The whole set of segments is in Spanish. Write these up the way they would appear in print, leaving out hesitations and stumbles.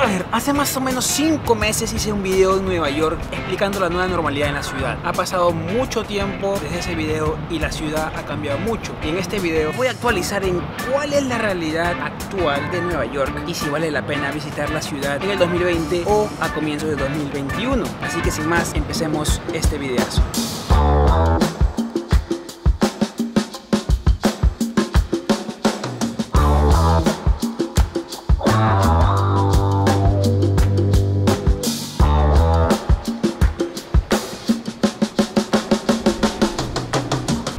A ver, hace más o menos 5 meses hice un video en Nueva York explicando la nueva normalidad en la ciudad. Ha pasado mucho tiempo desde ese video y la ciudad ha cambiado mucho. Y en este video voy a actualizar en cuál es la realidad actual de Nueva York y si vale la pena visitar la ciudad en el 2020 o a comienzos de 2021. Así que sin más, empecemos este videazo.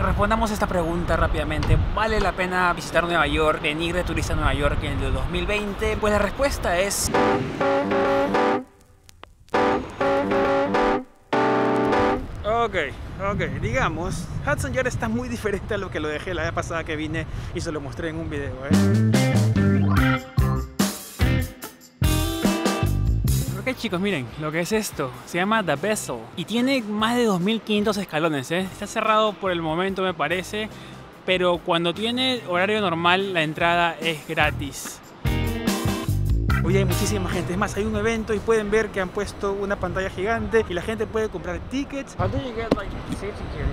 Respondamos esta pregunta rápidamente. ¿Vale la pena visitar Nueva York, venir de turista a Nueva York en el 2020? Pues la respuesta es... Ok, digamos, Hudson Yards está muy diferente a lo que lo dejé la vez pasada que vine y se lo mostré en un video, Ok, chicos, miren lo que es esto. Se llama The Vessel y tiene más de 2500 escalones, Está cerrado por el momento, me parece, pero cuando tiene horario normal la entrada es gratis. Hoy hay muchísima gente, es más, hay un evento y pueden ver que han puesto una pantalla gigante y la gente puede comprar tickets. ¿Cómo consigues safety gear?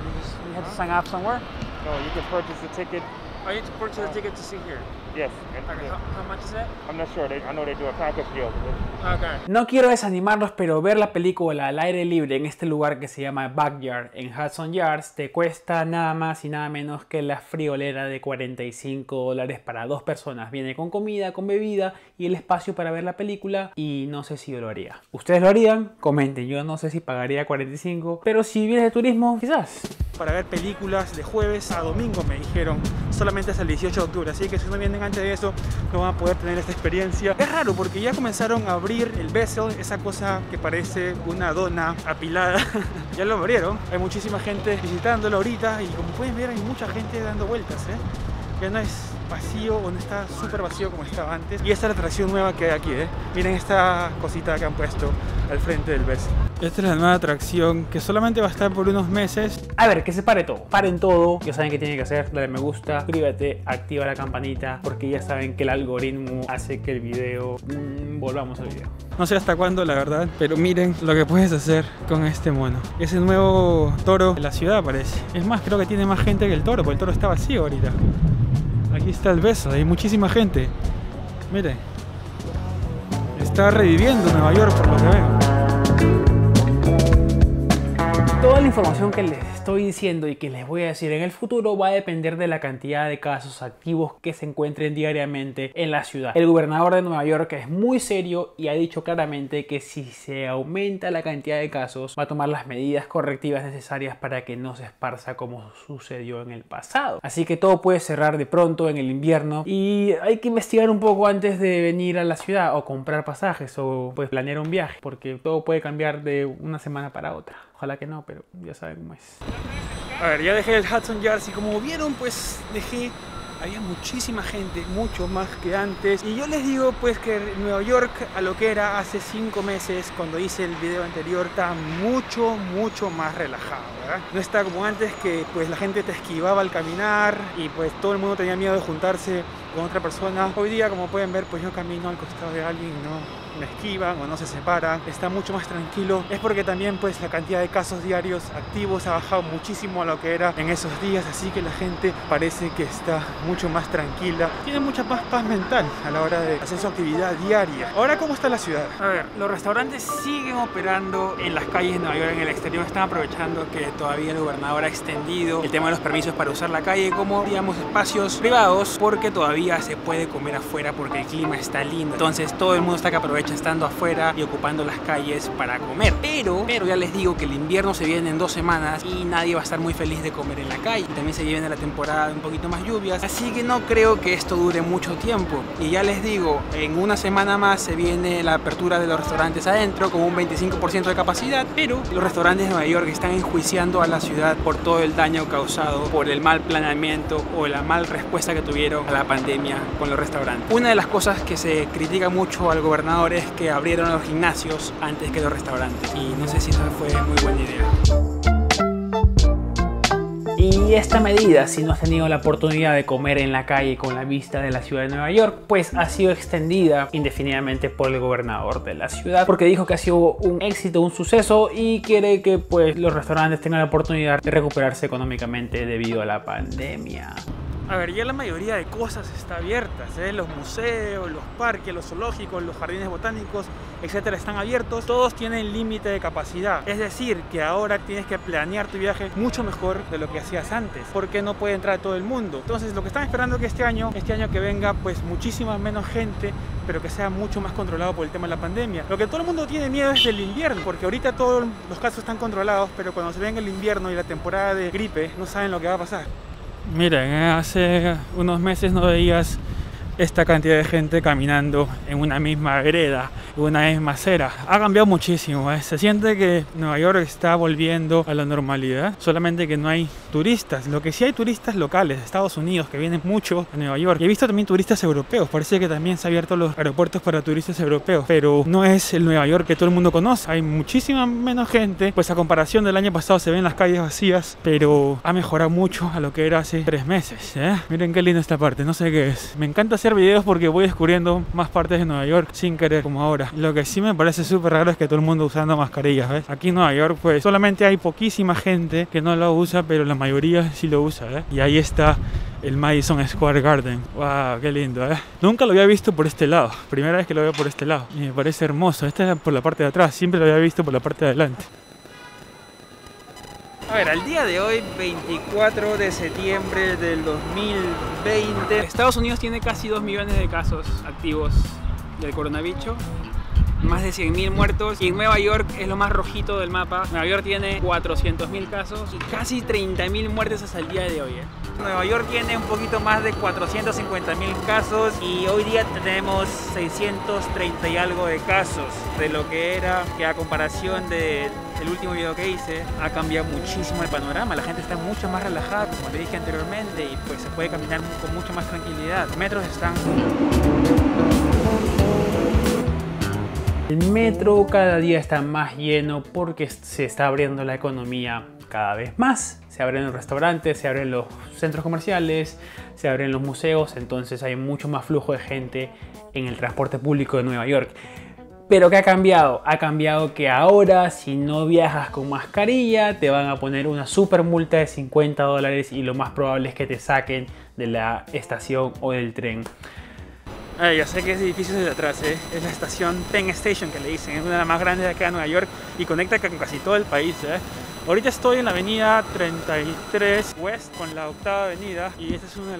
¿Tienes que sign up somewhere? No, puedes comprar el ticket. Oh, you have to purchase a ticket to see here. Yes. Okay, how much is that? I'm not sure. I know they do a package deal. Okay. No quiero desanimarlos, pero ver la película al aire libre en este lugar que se llama Backyard en Hudson Yards te cuesta nada más y nada menos que la friolera de $45 para dos personas. Viene con comida, con bebida y el espacio para ver la película, y no sé si yo lo haría. ¿Ustedes lo harían? Comenten. Yo no sé si pagaría $45, pero si vienes de turismo, quizás. Para ver películas de jueves a domingo, me dijeron, solamente hasta el 18 de octubre, así que si no vienen antes de eso no van a poder tener esta experiencia. Es raro porque ya comenzaron a abrir el Vessel, esa cosa que parece una dona apilada. Ya lo abrieron, hay muchísima gente visitándolo ahorita y como pueden ver hay mucha gente dando vueltas, Ya no es vacío o no está súper vacío como estaba antes. Y esta es la atracción nueva que hay aquí, Miren esta cosita que han puesto al frente del Vessel. Esta es la nueva atracción que solamente va a estar por unos meses. A ver, que se pare todo. Paren todo. Ya saben qué tienen que hacer. Dale me gusta, suscríbete, activa la campanita, porque ya saben que el algoritmo hace que el video... volvamos al video. No sé hasta cuándo, la verdad, pero miren lo que puedes hacer con este mono. Es el nuevo toro de la ciudad, parece. Es más, creo que tiene más gente que el toro, porque el toro está vacío ahorita. Aquí está el Vessel, hay muchísima gente. Miren. Está reviviendo Nueva York por lo que veo. Toda la información que les estoy diciendo y que les voy a decir en el futuro va a depender de la cantidad de casos activos que se encuentren diariamente en la ciudad. El gobernador de Nueva York es muy serio y ha dicho claramente que si se aumenta la cantidad de casos va a tomar las medidas correctivas necesarias para que no se esparza como sucedió en el pasado. Así que todo puede cerrar de pronto en el invierno y hay que investigar un poco antes de venir a la ciudad o comprar pasajes o pues planear un viaje, porque todo puede cambiar de una semana para otra. Ojalá que no, pero ya saben cómo es. A ver, ya dejé el Hudson Yards y como vieron, pues dejé... Había muchísima gente, mucho más que antes. Y yo les digo, pues, que Nueva York, a lo que era hace 5 meses, cuando hice el video anterior, está mucho más relajado, ¿verdad? No está como antes que, pues, la gente te esquivaba al caminar y, pues, todo el mundo tenía miedo de juntarse con otra persona. Hoy día, como pueden ver, pues, yo camino al costado de alguien y no me esquivan o no se separan. Está mucho más tranquilo. Es porque también, pues, la cantidad de casos diarios activos ha bajado muchísimo a lo que era en esos días. Así que la gente parece que está... mucho más tranquila, tiene mucha más paz mental a la hora de hacer su actividad diaria. Ahora, ¿cómo está la ciudad? A ver, los restaurantes siguen operando en las calles de Nueva York, en el exterior. Están aprovechando que todavía el gobernador ha extendido el tema de los permisos para usar la calle como, digamos, espacios privados, porque todavía se puede comer afuera porque el clima está lindo. Entonces todo el mundo está que aprovecha estando afuera y ocupando las calles para comer. Pero ya les digo que el invierno se viene en 2 semanas y nadie va a estar muy feliz de comer en la calle. También se viene la temporada de un poquito más lluvias. Así que no creo que esto dure mucho tiempo. Y ya les digo, en una semana más se viene la apertura de los restaurantes adentro con un 25% de capacidad. Pero los restaurantes de Nueva York están enjuiciando a la ciudad por todo el daño causado por el mal planeamiento o la mal respuesta que tuvieron a la pandemia con los restaurantes. Una de las cosas que se critica mucho al gobernador es que abrieron los gimnasios antes que los restaurantes. Y no sé si esa fue muy buena idea. Y esta medida, si no has tenido la oportunidad de comer en la calle con la vista de la ciudad de Nueva York, pues ha sido extendida indefinidamente por el gobernador de la ciudad, porque dijo que ha sido un éxito, un suceso, y quiere que pues los restaurantes tengan la oportunidad de recuperarse económicamente debido a la pandemia. A ver, ya la mayoría de cosas está abiertas, ¿eh? Los museos, los parques, los zoológicos, los jardines botánicos, etcétera, están abiertos. Todos tienen límite de capacidad. Es decir, que ahora tienes que planear tu viaje mucho mejor de lo que hacías antes, porque no puede entrar todo el mundo. Entonces, lo que están esperando es que este año que venga, pues muchísima menos gente, pero que sea mucho más controlado por el tema de la pandemia. Lo que todo el mundo tiene miedo es del invierno, porque ahorita todos los casos están controlados, pero cuando se venga el invierno y la temporada de gripe, no saben lo que va a pasar. Miren, hace unos meses no veías esta cantidad de gente caminando en una misma vereda, en una misma acera. Ha cambiado muchísimo, ¿eh? Se siente que Nueva York está volviendo a la normalidad, solamente que no hay turistas. Lo que sí hay turistas locales de Estados Unidos que vienen mucho a Nueva York. Y he visto también turistas europeos, parece que también se han abierto los aeropuertos para turistas europeos, pero no es el Nueva York que todo el mundo conoce. Hay muchísima menos gente, pues a comparación del año pasado se ven las calles vacías, pero ha mejorado mucho a lo que era hace 3 meses, ¿eh? Miren qué linda esta parte, no sé qué es. Me encanta hacer videos porque voy descubriendo más partes de Nueva York sin querer, como ahora. Lo que sí me parece súper raro es que todo el mundo usando mascarillas, ¿ves? Aquí en Nueva York pues solamente hay poquísima gente que no lo usa, pero la mayoría sí lo usa, ¿eh? Y ahí está el Madison Square Garden. ¡Wow! ¡Qué lindo! ¿Eh? Nunca lo había visto por este lado. Primera vez que lo veo por este lado. Y me parece hermoso. Este es por la parte de atrás. Siempre lo había visto por la parte de adelante. A ver, al día de hoy, 24 de septiembre del 2020, Estados Unidos tiene casi 2 millones de casos activos del coronavirus, más de 100.000 muertos, y en Nueva York es lo más rojito del mapa. Nueva York tiene 400.000 casos y casi 30.000 muertes hasta el día de hoy, ¿eh? Nueva York tiene un poquito más de 450.000 casos y hoy día tenemos 630 y algo de casos, de lo que era, que a comparación de el último video que hice, ha cambiado muchísimo el panorama. La gente está mucho más relajada, como te dije anteriormente, y pues se puede caminar con mucha más tranquilidad. Los metros están... El metro cada día está más lleno porque se está abriendo la economía cada vez más. Se abren los restaurantes, se abren los centros comerciales, se abren los museos, entonces hay mucho más flujo de gente en el transporte público de Nueva York. Pero ¿qué ha cambiado? Ha cambiado que ahora, si no viajas con mascarilla, te van a poner una super multa de $50 y lo más probable es que te saquen de la estación o del tren. Ay, ya sé que es difícil desde atrás, ¿eh? Es la estación Penn Station que le dicen, es una de las más grandes de acá en Nueva York y conecta con casi todo el país, ¿eh? Ahorita estoy en la avenida 33 West con la 8ª avenida y esta es una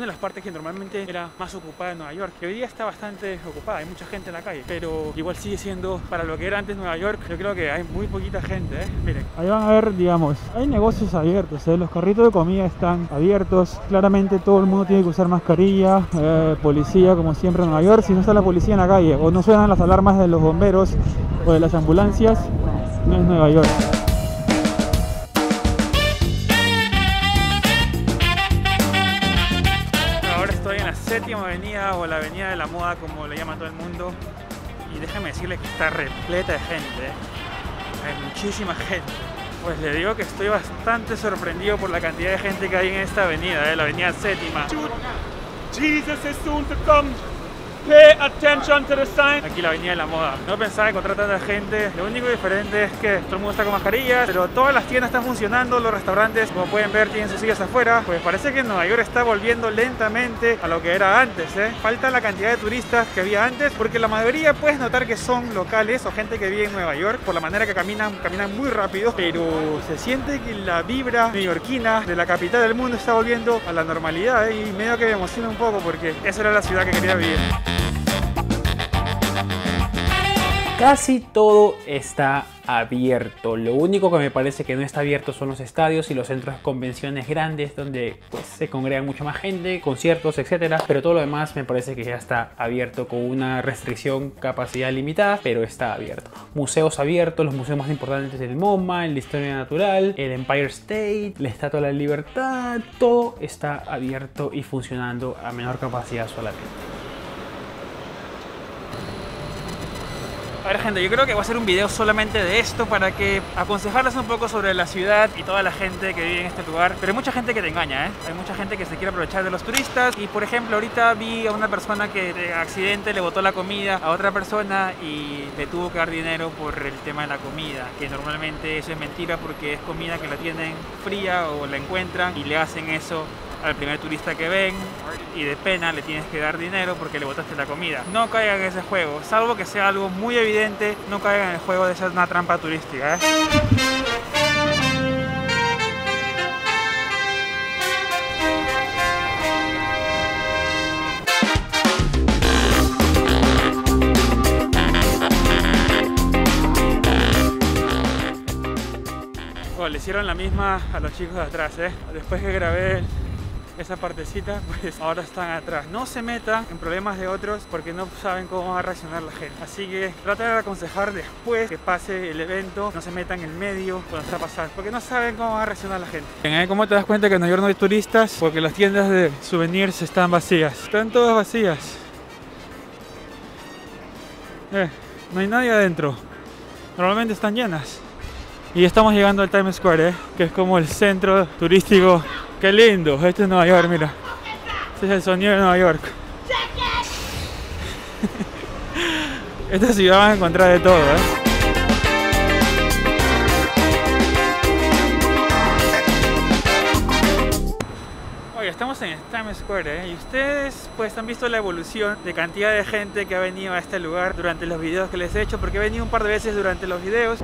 de las partes que normalmente era más ocupada en Nueva York, que hoy día está bastante ocupada, hay mucha gente en la calle, pero igual sigue siendo, para lo que era antes Nueva York, yo creo que hay muy poquita gente, ¿eh? Miren, ahí van a ver, digamos, hay negocios abiertos, ¿eh? Los carritos de comida están abiertos, claramente todo el mundo tiene que usar mascarilla, policía como siempre en Nueva York, si no está la policía en la calle o no suenan las alarmas de los bomberos o de las ambulancias, no es Nueva York. Avenida o la avenida de la moda, como le llama todo el mundo, y déjame decirle que está repleta de gente, hay muchísima gente. Pues le digo que estoy bastante sorprendido por la cantidad de gente que hay en esta avenida, la avenida 7ª. Jesus is soon to come. Pay attention to the sign. Aquí la avenida de la moda. No pensaba encontrar tanta gente. Lo único diferente es que todo el mundo está con mascarillas, pero todas las tiendas están funcionando, los restaurantes, como pueden ver, tienen sus sillas afuera. Pues parece que Nueva York está volviendo lentamente a lo que era antes, ¿eh? Falta la cantidad de turistas que había antes, porque la mayoría puedes notar que son locales o gente que vive en Nueva York, por la manera que caminan muy rápido, pero se siente que la vibra neoyorquina de la capital del mundo está volviendo a la normalidad, ¿eh? Y medio que me emociona un poco porque esa era la ciudad que quería vivir. Casi todo está abierto, lo único que me parece que no está abierto son los estadios y los centros de convenciones grandes donde pues, se congrega mucha más gente, conciertos, etcétera, pero todo lo demás me parece que ya está abierto con una restricción, capacidad limitada, pero está abierto. Museos abiertos, los museos más importantes del MoMA, el de Historia Natural, el Empire State, la Estatua de la Libertad, todo está abierto y funcionando a menor capacidad solamente. A ver, gente, yo creo que voy a hacer un video solamente de esto para que aconsejarles un poco sobre la ciudad y toda la gente que vive en este lugar. Pero hay mucha gente que te engaña, ¿eh? Hay mucha gente que se quiere aprovechar de los turistas. Y por ejemplo, ahorita vi a una persona que de accidente le botó la comida a otra persona y le tuvo que dar dinero por el tema de la comida, que normalmente eso es mentira porque es comida que la tienen fría o la encuentran y le hacen eso al primer turista que ven y de pena le tienes que dar dinero porque le botaste la comida. No caigan en ese juego, salvo que sea algo muy evidente, no caigan en el juego de ser una trampa turística, ¿eh? Oh, le hicieron la misma a los chicos de atrás, ¿eh? Después que grabé esa partecita, pues ahora están atrás. No se meta en problemas de otros porque no saben cómo va a reaccionar la gente. Así que traten de aconsejar después que pase el evento. No se metan en el medio cuando está pasando porque no saben cómo va a reaccionar la gente. Bien, ¿eh? ¿Cómo te das cuenta que en Nueva York no hay turistas? Porque las tiendas de souvenirs están vacías. Están todas vacías. No hay nadie adentro. Normalmente están llenas. Y estamos llegando al Times Square, ¿eh? Que es como el centro turístico. ¡Qué lindo! Este es Nueva York, mira. Este es el sonido de Nueva York. Esta ciudad vas a encontrar de todo, ¿eh? Oye, estamos en Times Square, ¿eh? Y ustedes pues han visto la evolución de cantidad de gente que ha venido a este lugar durante los videos que les he hecho, porque he venido un par de veces durante los videos.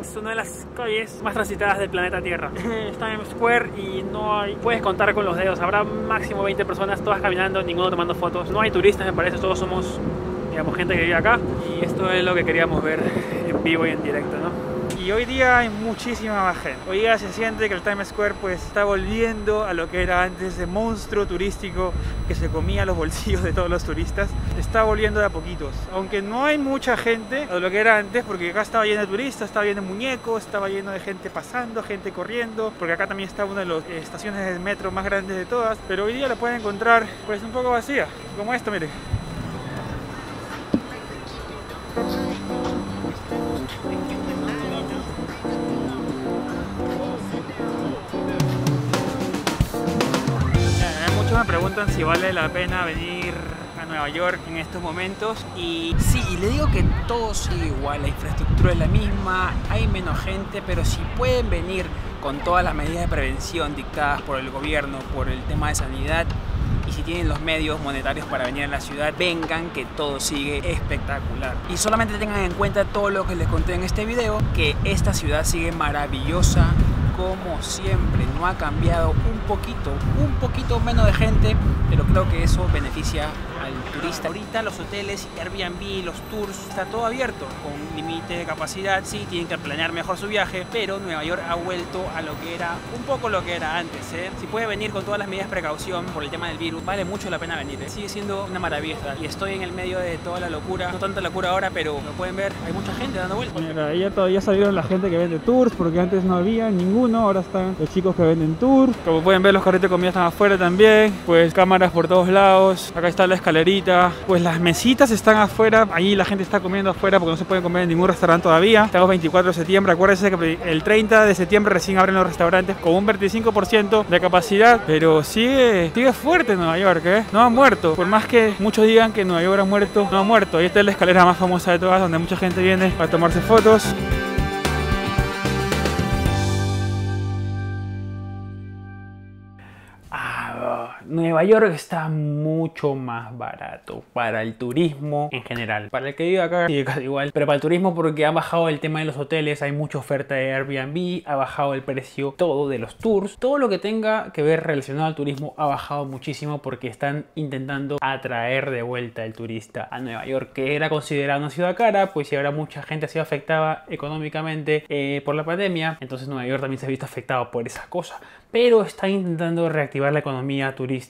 Es una de las calles más transitadas del planeta Tierra. Está en Times Square y no hay... Puedes contar con los dedos. Habrá máximo 20 personas, todas caminando, ninguno tomando fotos. No hay turistas, me parece. Todos somos, digamos, gente que vive acá. Y esto es lo que queríamos ver en vivo y en directo, ¿no? Y hoy día hay muchísima más gente. Hoy día se siente que el Times Square pues está volviendo a lo que era antes, ese monstruo turístico que se comía los bolsillos de todos los turistas. Está volviendo de a poquitos, aunque no hay mucha gente a lo que era antes, porque acá estaba lleno de turistas, estaba lleno de muñecos, estaba lleno de gente pasando, gente corriendo, porque acá también está una de las estaciones de metro más grandes de todas, pero hoy día la pueden encontrar pues un poco vacía, como esto, mire. Muchos me preguntan si vale la pena venir Nueva York en estos momentos y sí, y le digo que todo sigue igual, la infraestructura es la misma, hay menos gente, pero si pueden venir con todas las medidas de prevención dictadas por el gobierno, por el tema de sanidad, y si tienen los medios monetarios para venir a la ciudad, vengan, que todo sigue espectacular. Y solamente tengan en cuenta todo lo que les conté en este video, que esta ciudad sigue maravillosa como siempre, no ha cambiado un poquito menos de gente, pero creo que eso beneficia al turista. Ahorita los hoteles, Airbnb, los tours, está todo abierto, con límite de capacidad, sí, tienen que planear mejor su viaje, pero Nueva York ha vuelto a lo que era, un poco lo que era antes, ¿eh? Si puede venir con todas las medidas de precaución por el tema del virus, vale mucho la pena venir, ¿eh? Sigue siendo una maravilla y estoy en el medio de toda la locura, no tanta locura ahora, pero lo pueden ver, hay mucha gente dando vueltas. Mira, ahí ya todavía salieron la gente que vende tours, porque antes no había ninguno, ahora están los chicos que venden tours. Como pueden ver, los carritos de comida están afuera también, pues cámaras por todos lados, acá está la escalera. Pues las mesitas están afuera, ahí la gente está comiendo afuera porque no se puede comer en ningún restaurante todavía. Estamos 24 de septiembre, acuérdense que el 30 de septiembre recién abren los restaurantes con un 25% de capacidad, pero sigue fuerte Nueva York, ¿eh? No ha muerto, por más que muchos digan que Nueva York ha muerto, no ha muerto. Y esta es la escalera más famosa de todas, donde mucha gente viene a tomarse fotos. Nueva York está mucho más barato para el turismo en general. Para el que vive acá sigue casi igual, pero para el turismo porque ha bajado el tema de los hoteles, hay mucha oferta de Airbnb, ha bajado el precio todo de los tours, todo lo que tenga que ver relacionado al turismo ha bajado muchísimo porque están intentando atraer de vuelta el turista a Nueva York, que era considerada una ciudad cara, pues si ahora mucha gente ha sido afectada económicamente por la pandemia, entonces Nueva York también se ha visto afectado por esa cosa, pero están intentando reactivar la economía turística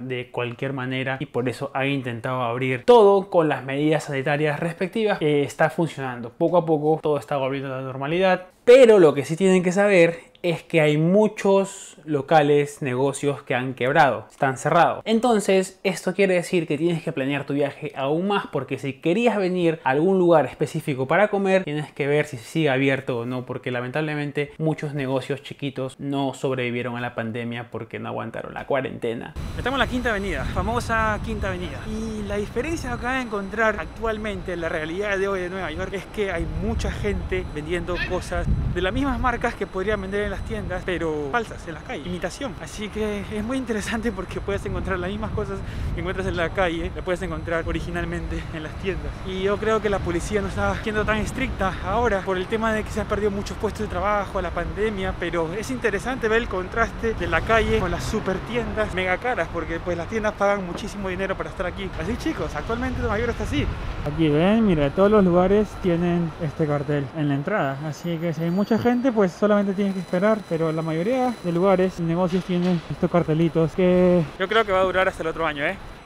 de cualquier manera y por eso ha intentado abrir todo con las medidas sanitarias respectivas. Está funcionando poco a poco, todo está volviendo a la normalidad, pero lo que sí tienen que saber es que hay muchos locales, negocios que han quebrado, están cerrados. Entonces, esto quiere decir que tienes que planear tu viaje aún más, porque si querías venir a algún lugar específico para comer, tienes que ver si sigue abierto o no, porque lamentablemente muchos negocios chiquitos no sobrevivieron a la pandemia porque no aguantaron la cuarentena. Estamos en la Quinta Avenida, famosa Quinta Avenida. Y la diferencia que acaba de encontrar actualmente en la realidad de hoy de Nueva York es que hay mucha gente vendiendo cosas de las mismas marcas que podrían vender en las tiendas, pero falsas en las calles, imitación. Así que es muy interesante porque puedes encontrar las mismas cosas que encuentras en la calle, las puedes encontrar originalmente en las tiendas. Y yo creo que la policía no está siendo tan estricta ahora por el tema de que se han perdido muchos puestos de trabajo a la pandemia, pero es interesante ver el contraste de la calle con las super tiendas mega caras, porque pues las tiendas pagan muchísimo dinero para estar aquí. Así chicos, actualmente Nueva York está así. Aquí ven, mira, todos los lugares tienen este cartel en la entrada, así que si hay mucha gente pues solamente tienes que esperar, pero la mayoría de lugares y negocios tienen estos cartelitos que yo creo que va a durar hasta el otro año,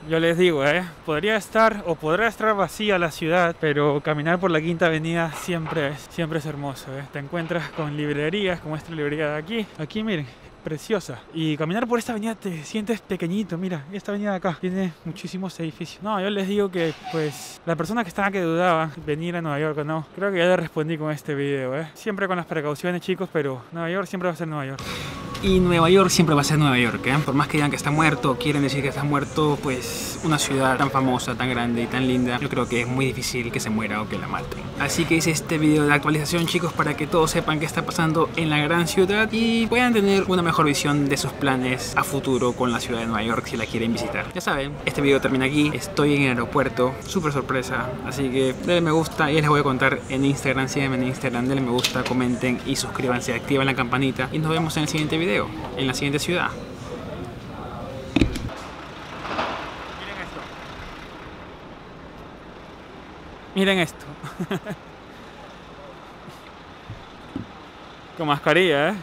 Yo les digo, podría estar o podrá estar vacía la ciudad, pero caminar por la Quinta Avenida siempre es hermoso, Te encuentras con librerías, como esta librería de aquí. Aquí miren, preciosa. Y caminar por esta avenida te sientes pequeñito. Mira, esta avenida de acá tiene muchísimos edificios. No, yo les digo que, pues, la persona que estaba que dudaba venir a Nueva York o no, creo que ya le respondí con este video, Siempre con las precauciones, chicos, pero Nueva York siempre va a ser Nueva York. Y Nueva York siempre va a ser Nueva York, Por más que digan que está muerto, quieren decir que está muerto, pues una ciudad tan famosa, tan grande y tan linda, yo creo que es muy difícil que se muera o que la maten. Así que hice este video de actualización, chicos, para que todos sepan qué está pasando en la gran ciudad y puedan tener una mejor visión de sus planes a futuro con la ciudad de Nueva York si la quieren visitar. Ya saben, este video termina aquí, estoy en el aeropuerto, súper sorpresa, así que denle me gusta y les voy a contar en Instagram, síganme en Instagram, denle me gusta, comenten y suscríbanse, activen la campanita y nos vemos en el siguiente video. En la siguiente ciudad. Miren esto. Con mascarilla,